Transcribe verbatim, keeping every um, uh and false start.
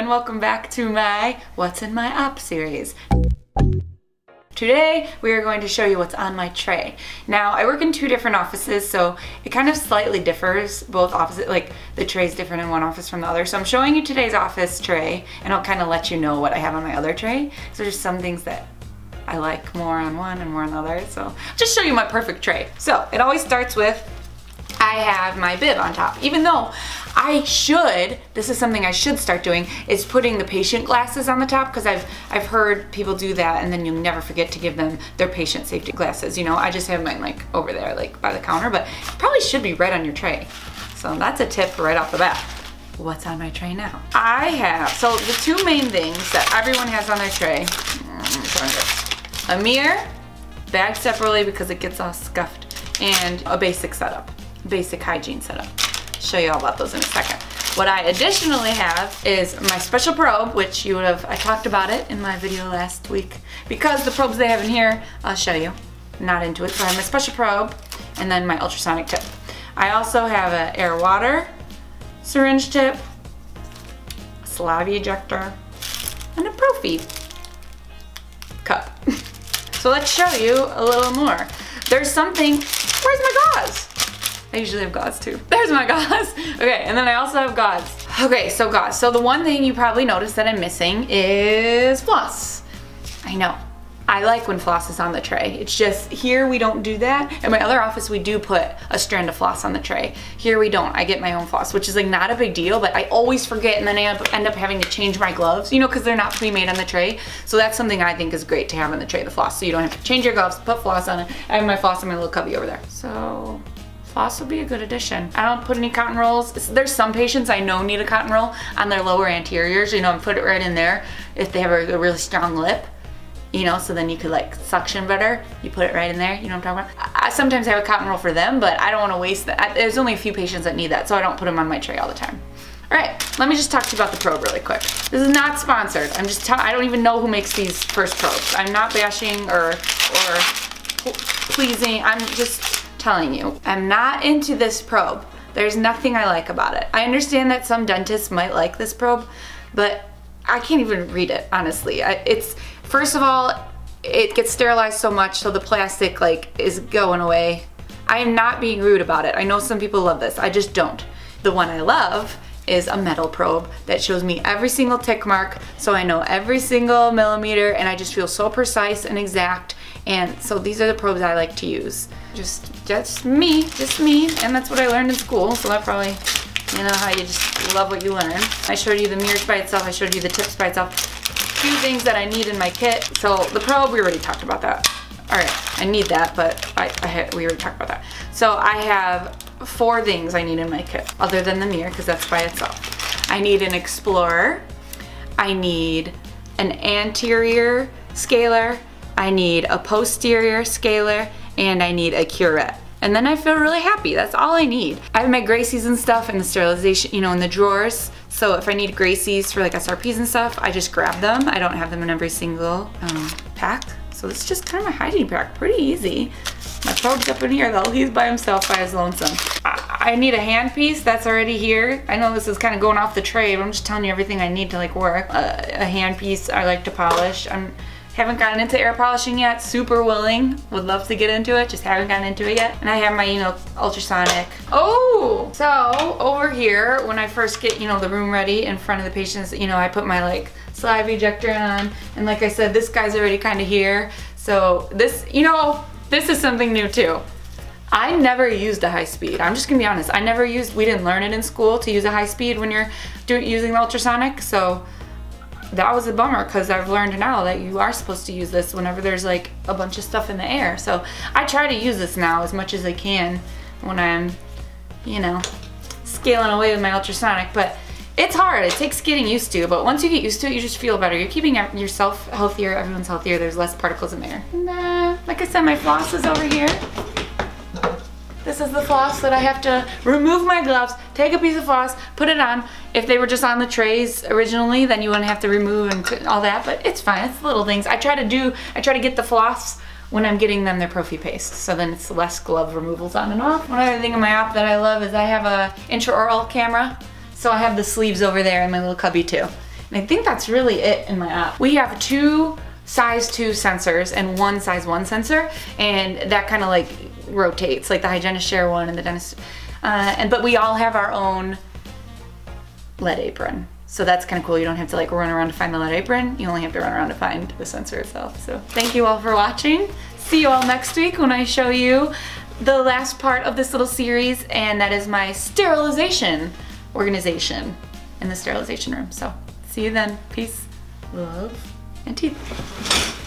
and welcome back to my What's in My Op series. Today we are going to show you what's on my tray. Now I work in two different offices, so it kind of slightly differs, both opposite, like the tray is different in one office from the other. So I'm showing you today's office tray and I'll kind of let you know what I have on my other tray. So there's some things that I like more on one and more on the other, so I'll just show you my perfect tray. So it always starts with, I have my bib on top, even though I should, this is something I should start doing, is putting the patient glasses on the top, because I've I've heard people do that and then you'll never forget to give them their patient safety glasses. You know, I just have mine like over there, like by the counter, but it probably should be right on your tray. So that's a tip right off the bat. What's on my tray now? I have, so the two main things that everyone has on their tray, a mirror, bagged separately because it gets all scuffed, and a basic setup. Basic hygiene setup. Show you all about those in a second. What I additionally have is my special probe, which you would have, I talked about it in my video last week. Because the probes they have in here, I'll show you. I'm not into it, so I have my special probe and then my ultrasonic tip. I also have an air water syringe tip, a saliva ejector, and a Pro-Feed cup. So let's show you a little more. There's something, where's my gauze? I usually have gauze too. There's my gauze. Okay, and then I also have gauze. Okay, so gauze. So the one thing you probably noticed that I'm missing is floss. I know. I like when floss is on the tray. It's just here we don't do that. In my other office we do put a strand of floss on the tray. Here we don't. I get my own floss, which is like not a big deal, but I always forget and then I end up having to change my gloves, you know, because they're not pre-made on the tray. So that's something I think is great to have on the tray, the floss. So you don't have to change your gloves, put floss on it. I have my floss in my little cubby over there. So floss would be a good addition. I don't put any cotton rolls. There's some patients I know need a cotton roll on their lower anteriors, you know, and put it right in there if they have a really strong lip, you know, so then you could like suction better. You put it right in there, you know what I'm talking about? I sometimes have a cotton roll for them, but I don't want to waste that. There's only a few patients that need that, so I don't put them on my tray all the time. All right, let me just talk to you about the probe really quick. This is not sponsored. I'm just, I don't even know who makes these first probes. I'm not bashing or, or pleasing, I'm just telling you, I'm not into this probe. There's nothing I like about it. I understand that some dentists might like this probe, but I can't even read it, honestly. I, it's, first of all, it gets sterilized so much, so the plastic like is going away. I am not being rude about it. I know some people love this, I just don't. The one I love is a metal probe that shows me every single tick mark, so I know every single millimeter, and I just feel so precise and exact. And so these are the probes I like to use. Just, just me, just me, and that's what I learned in school, so that probably, you know how you just love what you learn. I showed you the mirrors by itself, I showed you the tips by itself. Two things that I need in my kit. So the probe, we already talked about that. All right, I need that, but I, I we already talked about that. So I have four things I need in my kit, other than the mirror, because that's by itself. I need an explorer, I need an anterior scaler, I need a posterior scaler, and I need a curette. And then I feel really happy, that's all I need. I have my Gracies and stuff in the sterilization, you know, in the drawers. So if I need Gracies for like S R Ps and stuff, I just grab them. I don't have them in every single um, pack. So it's just kind of a hygiene pack, pretty easy. My probe's up in here though, he's by himself by his lonesome. I, I need a hand piece, that's already here. I know this is kind of going off the tray, but I'm just telling you everything I need to like work. Uh, a hand piece I like to polish. I'm, Haven't gotten into air polishing yet, super willing. Would love to get into it, just haven't gotten into it yet. And I have my, you know, ultrasonic. Oh, so over here, when I first get, you know, the room ready in front of the patients, you know, I put my like saliva ejector on. And like I said, this guy's already kind of here. So this, you know, this is something new too. I never used a high speed. I'm just gonna be honest. I never used, we didn't learn it in school to use a high speed when you're doing using the ultrasonic, so. That was a bummer, because I've learned now that you are supposed to use this whenever there's like a bunch of stuff in the air. So I try to use this now as much as I can when I'm, you know, scaling away with my ultrasonic. But it's hard, it takes getting used to, but once you get used to it, you just feel better. You're keeping yourself healthier, everyone's healthier, there's less particles in the air. And, uh, like I said, my floss is over here. This is the floss that I have to remove my gloves, take a piece of floss, put it on. If they were just on the trays originally, then you wouldn't have to remove and all that, but it's fine, it's little things. I try to do, I try to get the floss when I'm getting them their Pro-Feed paste, so then it's less glove removals on and off. One other thing in my op that I love is I have a intraoral camera, so I have the sleeves over there in my little cubby too. And I think that's really it in my app. We have two size two sensors and one size one sensor, and that kind of like rotates, like the hygienist share one and the dentist. Uh, and but we all have our own lead apron. So that's kind of cool. You don't have to like run around to find the lead apron. You only have to run around to find the sensor itself. So thank you all for watching. See you all next week when I show you the last part of this little series, and that is my sterilization organization in the sterilization room. So see you then. Peace, love, and teeth.